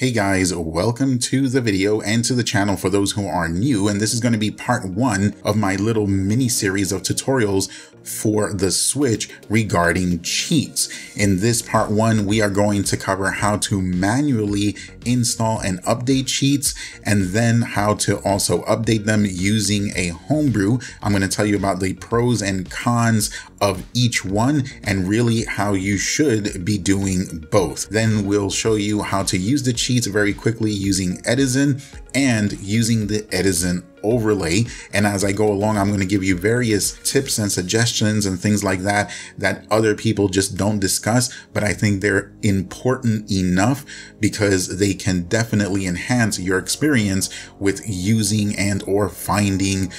Hey guys, welcome to the video and to the channel for those who are new, and this is going to be part one of my little mini series of tutorials for the Switch regarding cheats. In this part one, we are going to cover how to manually install and update cheats, and then how to also update them using a homebrew. I'm going to tell you about the pros and cons of each one and really how you should be doing both. Then we'll show you how to use the cheat very quickly using EdiZon and using the EdiZon overlay. And as I go along, I'm going to give you various tips and suggestions and things like that other people just don't discuss, but I think they're important enough because they can definitely enhance your experience with using and or finding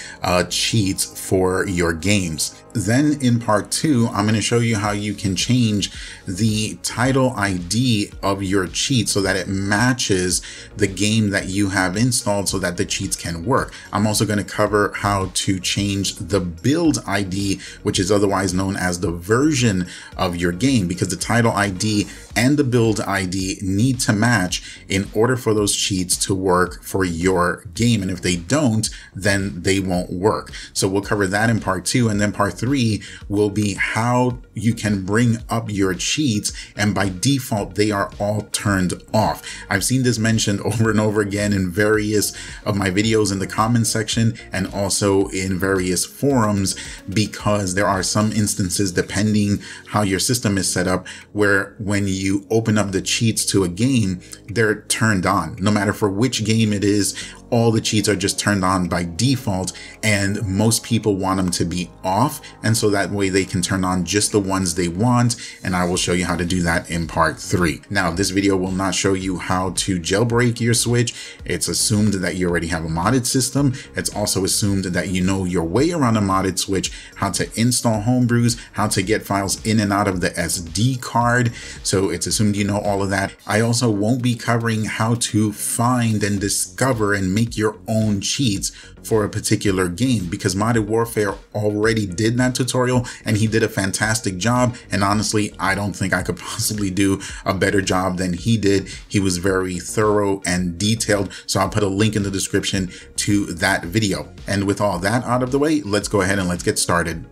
cheats for your games. Then in part two, I'm going to show you how you can change the title ID of your cheat so that it matches the game that you have installed so that the cheats can work. I'm also going to cover how to change the build ID, which is otherwise known as the version of your game, because the title ID and the build ID need to match in order for those cheats to work for your game. And if they don't, then they won't work. So we'll cover that in part two. And then part three will be how you can bring up your cheats. And by default, they are all turned off. I've seen this mentioned over and over again in various of my videos in the comment section and also in various forums, because there are some instances, depending how your system is set up, where when you open up the cheats to a game, they're turned on. No matter for which game it is, all the cheats are just turned on by default, and most people want them to be off, and so that way they can turn on just the ones they want, and I will show you how to do that in part three. Now, this video will not show you how to jailbreak your Switch. It's assumed that you already have a modded system. It's also assumed that you know your way around a modded Switch, how to install homebrews, how to get files in and out of the SD card, so it's assumed you know all of that. I also won't be covering how to find and discover and make your own cheats for a particular game, because Modded Warfare already did that tutorial and he did a fantastic job, and honestly I don't think I could possibly do a better job than he did. He was very thorough and detailed, so I'll put a link in the description to that video. And with all that out of the way, let's go ahead and let's get started.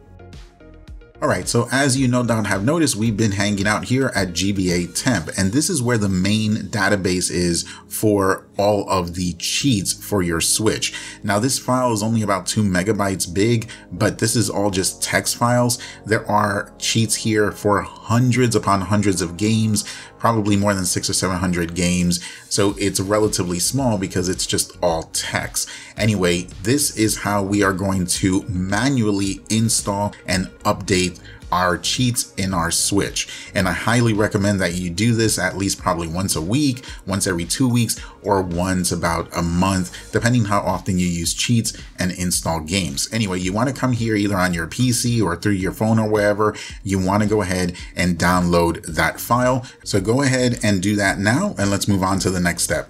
All right, so as you no doubt have noticed, we've been hanging out here at GBAtemp, and this is where the main database is for all of the cheats for your Switch. Now, this file is only about 2 MB big, but this is all just text files. There are cheats here for hundreds upon hundreds of games, probably more than 600 or 700 games. So it's relatively small because it's just all text. Anyway, this is how we are going to manually install and update our cheats in our Switch. And I highly recommend that you do this at least probably once a week, once every 2 weeks, or once about a month, depending how often you use cheats and install games. Anyway, you want to come here either on your PC or through your phone or wherever. You want to go ahead and download that file. So go ahead and do that now, and let's move on to the next step.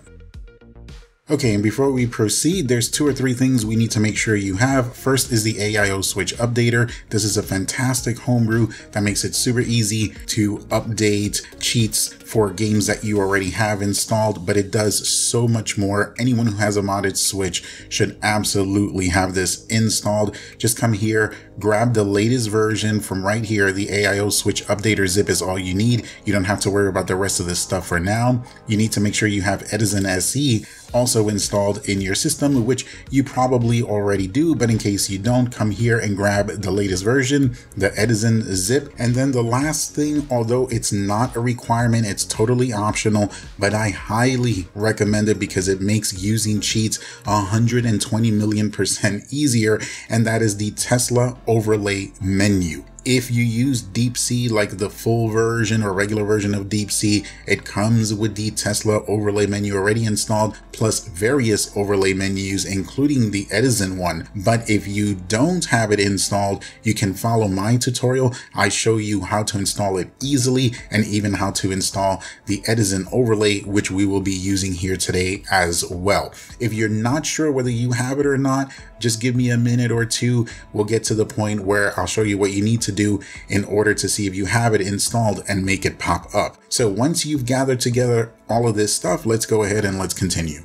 Okay, and before we proceed, there's 2 or 3 things we need to make sure you have. First is the AIO Switch Updater. This is a fantastic homebrew that makes it super easy to update cheats for games that you already have installed, but it does so much more. Anyone who has a modded Switch should absolutely have this installed. Just come here, grab the latest version from right here. The AIO Switch Updater zip is all you need. You don't have to worry about the rest of this stuff for now. You need to make sure you have EdiZon SE also installed in your system, which you probably already do, but in case you don't, come here and grab the latest version, the EdiZon zip. And then the last thing, although it's not a requirement, it's totally optional, but I highly recommend it because it makes using cheats 120 million% easier, and that is the Tesla overlay menu. If you use Deepsea, like the full version or regular version of Deepsea, it comes with the Tesla overlay menu already installed, plus various overlay menus, including the EdiZon one. But if you don't have it installed, you can follow my tutorial. I show you how to install it easily and even how to install the EdiZon overlay, which we will be using here today as well. If you're not sure whether you have it or not, just give me a minute or two. We'll get to the point where I'll show you what you need to do in order to see if you have it installed and make it pop up. So once you've gathered together all of this stuff, let's go ahead and let's continue.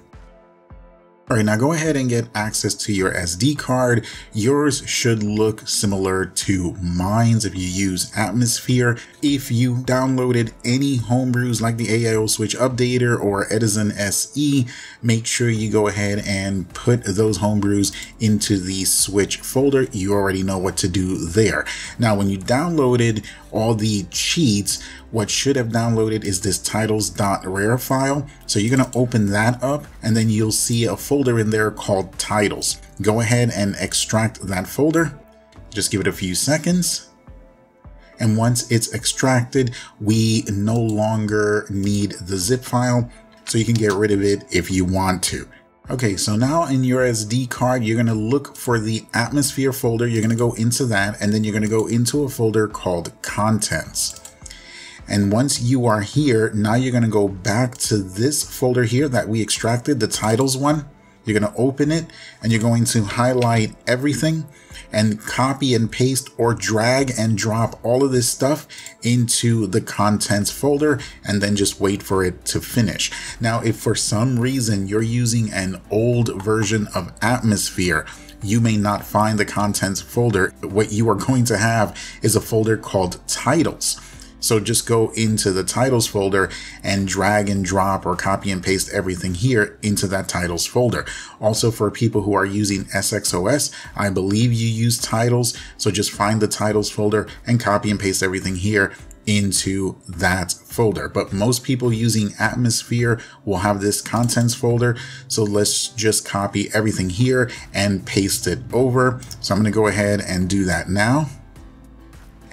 All right, now go ahead and get access to your SD card. Yours should look similar to mine's if you use Atmosphere. If you downloaded any homebrews like the AIO Switch Updater or EdiZon SE, make sure you go ahead and put those homebrews into the Switch folder. You already know what to do there. Now, when you downloaded all the cheats, what should have downloaded is this titles.rar file. So you're gonna open that up and then you'll see a folder in there called titles. Go ahead and extract that folder. Just give it a few seconds. And once it's extracted, we no longer need the zip file. So you can get rid of it if you want to. Okay, so now in your SD card, you're gonna look for the Atmosphere folder. You're gonna go into that, and then you're gonna go into a folder called Contents. And once you are here, now you're gonna go back to this folder here that we extracted, the titles one. You're gonna open it and you're going to highlight everything and copy and paste or drag and drop all of this stuff into the Contents folder and then just wait for it to finish. Now, if for some reason you're using an old version of Atmosphere, you may not find the Contents folder. What you are going to have is a folder called Titles. So just go into the Titles folder and drag and drop or copy and paste everything here into that Titles folder. Also, for people who are using SXOS, I believe you use Titles. So just find the Titles folder and copy and paste everything here into that folder. But most people using Atmosphere will have this Contents folder. So let's just copy everything here and paste it over. So I'm gonna go ahead and do that now.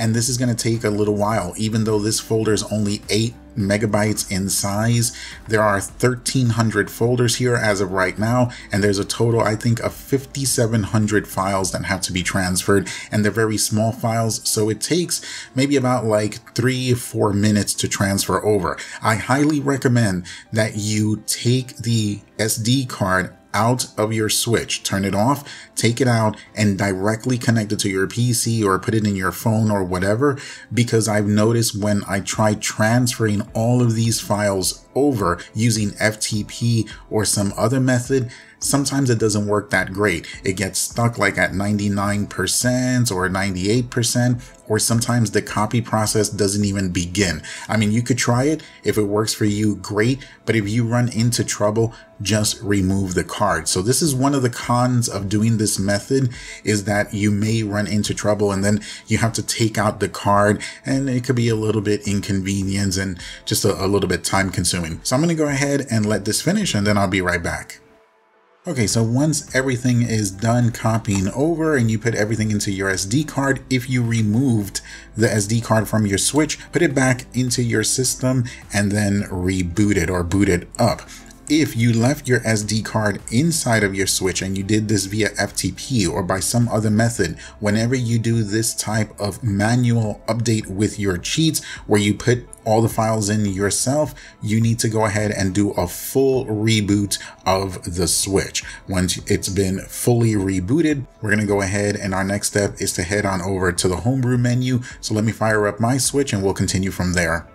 And this is going to take a little while. Even though this folder is only 8 MB in size, there are 1,300 folders here as of right now, and there's a total, I think, of 5,700 files that have to be transferred, and they're very small files, so it takes maybe about like 3 or 4 minutes to transfer over. I highly recommend that you take the SD card out of your Switch, turn it off, take it out, and directly connect it to your PC or put it in your phone or whatever, because I've noticed when I try transferring all of these files over using FTP or some other method, sometimes it doesn't work that great. It gets stuck like at 99% or 98%, or sometimes the copy process doesn't even begin. I mean, you could try it. If it works for you, great. But if you run into trouble, just remove the card. So this is one of the cons of doing this method, is that you may run into trouble and then you have to take out the card, and it could be a little bit inconvenient and just a little bit time consuming. So I'm gonna go ahead and let this finish and then I'll be right back. Okay, so once everything is done copying over and you put everything into your SD card, if you removed the SD card from your Switch, put it back into your system and then reboot it or boot it up. If you left your SD card inside of your Switch and you did this via FTP or by some other method, whenever you do this type of manual update with your cheats where you put all the files in yourself, you need to go ahead and do a full reboot of the Switch. Once it's been fully rebooted, we're gonna go ahead and our next step is to head on over to the homebrew menu. So let me fire up my Switch and we'll continue from there.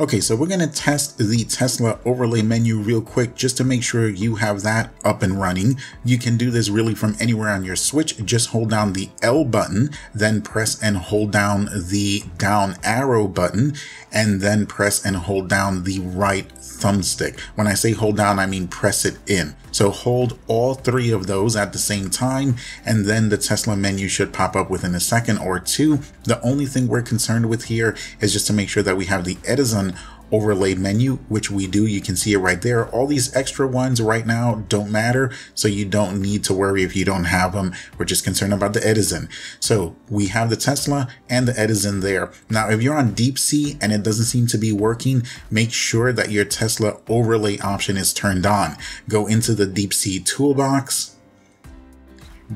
Okay, so we're gonna test the Tesla overlay menu real quick just to make sure you have that up and running. You can do this really from anywhere on your Switch. Just hold down the L button, then press and hold down the down arrow button, and then press and hold down the right thumbstick. When I say hold down, I mean press it in. So hold all 3 of those at the same time, and then the Tesla menu should pop up within a second or 2. The only thing we're concerned with here is just to make sure that we have the EdiZon overlay menu, which we do. You can see it right there. All these extra ones right now don't matter, so you don't need to worry if you don't have them. We're just concerned about the EdiZon. So we have the Tesla and the EdiZon there. Now, if you're on Deepsea and it doesn't seem to be working, make sure that your Tesla overlay option is turned on. Go into the Deepsea toolbox,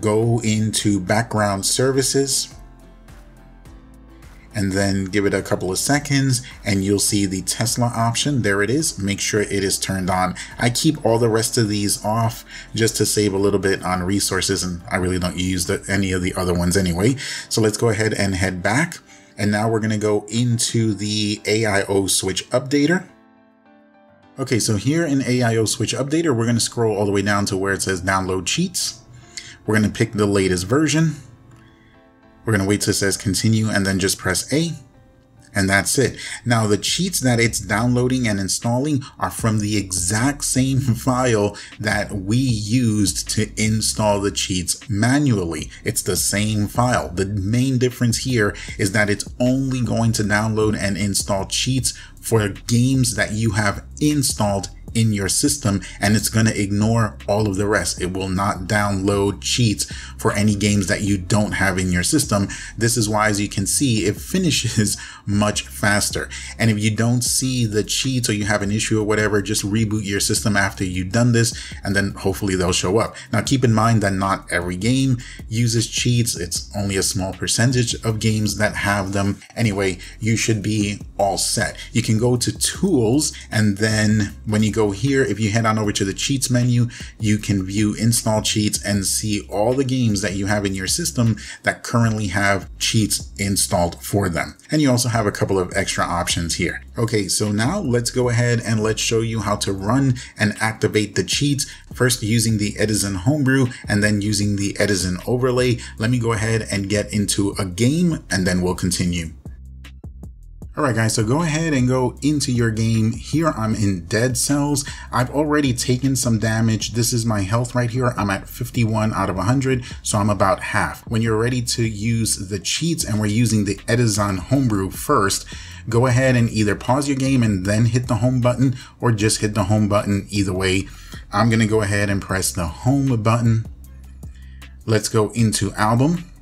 go into background services, and then give it a couple of seconds and you'll see the Tesla option. There it is. Make sure it is turned on. I keep all the rest of these off just to save a little bit on resources, and I really don't use any of the other ones anyway. So let's go ahead and head back. And now we're going to go into the AIO Switch Updater. Okay, so here in AIO Switch Updater, we're going to scroll all the way down to where it says download cheats. We're going to pick the latest version. We're going to wait till it says continue and then just press A. And that's it. Now the cheats that it's downloading and installing are from the exact same file that we used to install the cheats manually. It's the same file. The main difference here is that it's only going to download and install cheats for games that you have installed in your system, and it's going to ignore all of the rest. It will not download cheats for any games that you don't have in your system. This is why, as you can see, it finishes much faster. And if you don't see the cheats or you have an issue or whatever, just reboot your system after you've done this, and then hopefully they'll show up. Now keep in mind that not every game uses cheats. It's only a small percentage of games that have them. Anyway, you should be all set. You can go to tools, and then when you go here, if you head on over to the cheats menu, you can view install cheats and see all the games that you have in your system that currently have cheats installed for them. And you also have a couple of extra options here. Okay, so now let's go ahead and let's show you how to run and activate the cheats, first using the EdiZon homebrew and then using the EdiZon overlay. Let me go ahead and get into a game and then we'll continue. Alright guys, so go ahead and go into your game. Here I'm in Dead Cells. I've already taken some damage. This is my health right here. I'm at 51 out of 100, so I'm about half. When you're ready to use the cheats, and we're using the EdiZon homebrew first, go ahead and either pause your game and then hit the home button, or just hit the home button. Either way, I'm going to go ahead and press the home button. Let's go into album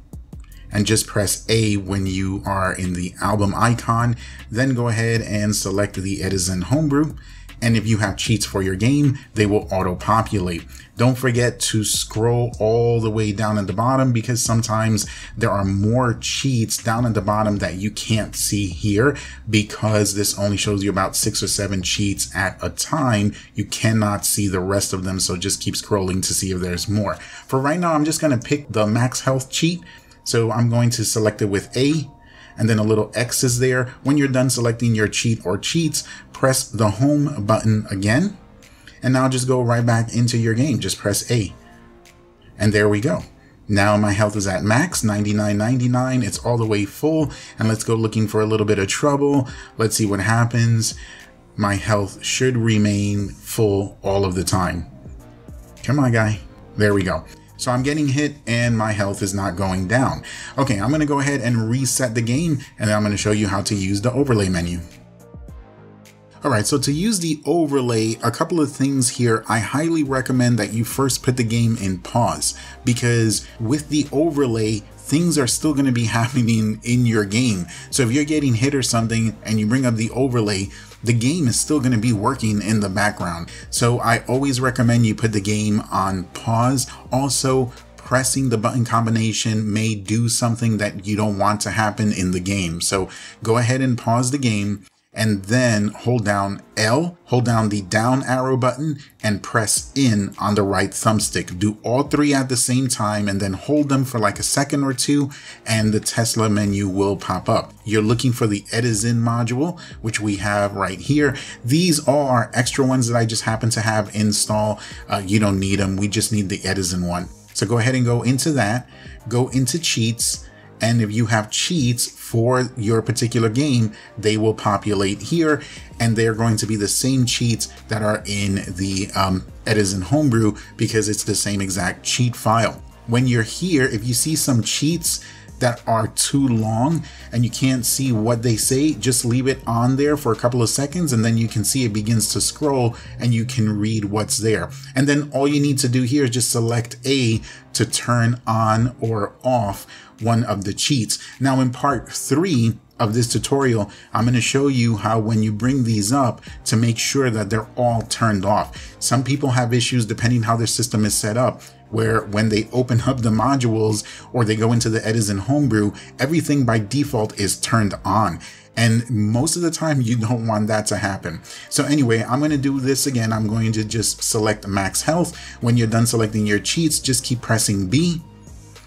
and just press A when you are in the album icon. Then go ahead and select the EdiZon homebrew. And if you have cheats for your game, they will auto-populate. Don't forget to scroll all the way down at the bottom, because sometimes there are more cheats down at the bottom that you can't see here, because this only shows you about 6 or 7 cheats at a time. You cannot see the rest of them, so just keep scrolling to see if there's more. For right now, I'm just gonna pick the max health cheat. So I'm going to select it with A, and then a little X is there. When you're done selecting your cheat or cheats, press the home button again. And now just go right back into your game. Just press A. And there we go. Now my health is at max, 99.99. It's all the way full. And let's go looking for a little bit of trouble. Let's see what happens. My health should remain full all of the time. Come on, guy. There we go. So I'm getting hit and my health is not going down. Okay, I'm gonna go ahead and reset the game, and then I'm gonna show you how to use the overlay menu. All right, so to use the overlay, a couple of things here. I highly recommend that you first put the game in pause, because with the overlay, things are still gonna be happening in your game. So if you're getting hit or something and you bring up the overlay, the game is still going to be working in the background. So I always recommend you put the game on pause. Also, pressing the button combination may do something that you don't want to happen in the game. So go ahead and pause the game, and then hold down L, hold down the down arrow button, and press in on the right thumbstick. Do all three at the same time, and then hold them for like a second or two, and the Tesla menu will pop up. You're looking for the EdiZon module, which we have right here. These all are extra ones that I just happen to have installed. You don't need them. We just need the EdiZon one. So go ahead and go into that, go into cheats, and if you have cheats for your particular game, they will populate here, and they're going to be the same cheats that are in the EdiZon homebrew, because it's the same exact cheat file. When you're here, if you see some cheats that are too long and you can't see what they say, just leave it on there for a couple of seconds, and then you can see it begins to scroll and you can read what's there. And then all you need to do here is just select A to turn on or off one of the cheats. Now in part 3 of this tutorial, I'm going to show you how, when you bring these up, to make sure that they're all turned off. Some people have issues depending how their system is set up where when they open up the modules or they go into the EdiZon homebrew, everything by default is turned on. And most of the time you don't want that to happen. So anyway, I'm going to do this again. I'm going to just select max health. When you're done selecting your cheats, just keep pressing B.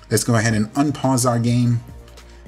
Let's go ahead and unpause our game.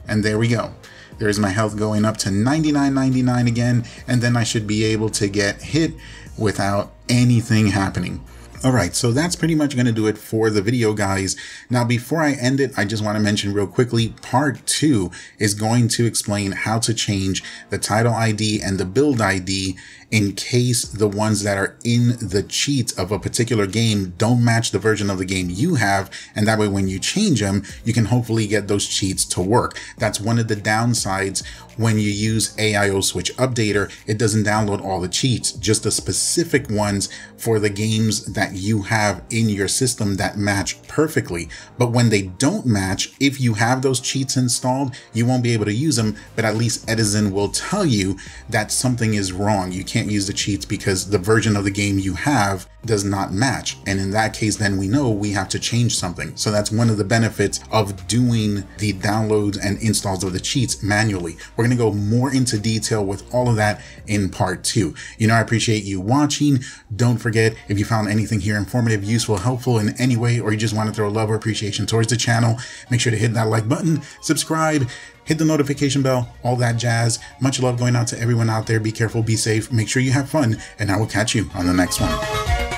And there we go. There's my health going up to 99.99 again. And then I should be able to get hit without anything happening. Alright, so that's pretty much going to do it for the video, guys. Now, before I end it, I just want to mention real quickly, part 2 is going to explain how to change the title ID and the build ID in case the ones that are in the cheat of a particular game don't match the version of the game you have. And that way, when you change them, you can hopefully get those cheats to work. That's one of the downsides when you use AIO Switch Updater. It doesn't download all the cheats, just the specific ones for the games that you have in your system that match perfectly. But when they don't match, if you have those cheats installed, you won't be able to use them, but at least EdiZon will tell you that something is wrong. You can't use the cheats because the version of the game you have does not match. And in that case, then we know we have to change something. So that's one of the benefits of doing the downloads and installs of the cheats manually. We're going to go more into detail with all of that in part 2. You know, I appreciate you watching. Don't forget, if you found anything here informative, useful, helpful in any way, or you just want to throw love or appreciation towards the channel, make sure to hit that like button, subscribe, hit the notification bell, all that jazz. Much love going out to everyone out there. Be careful, be safe, make sure you have fun, and I will catch you on the next one.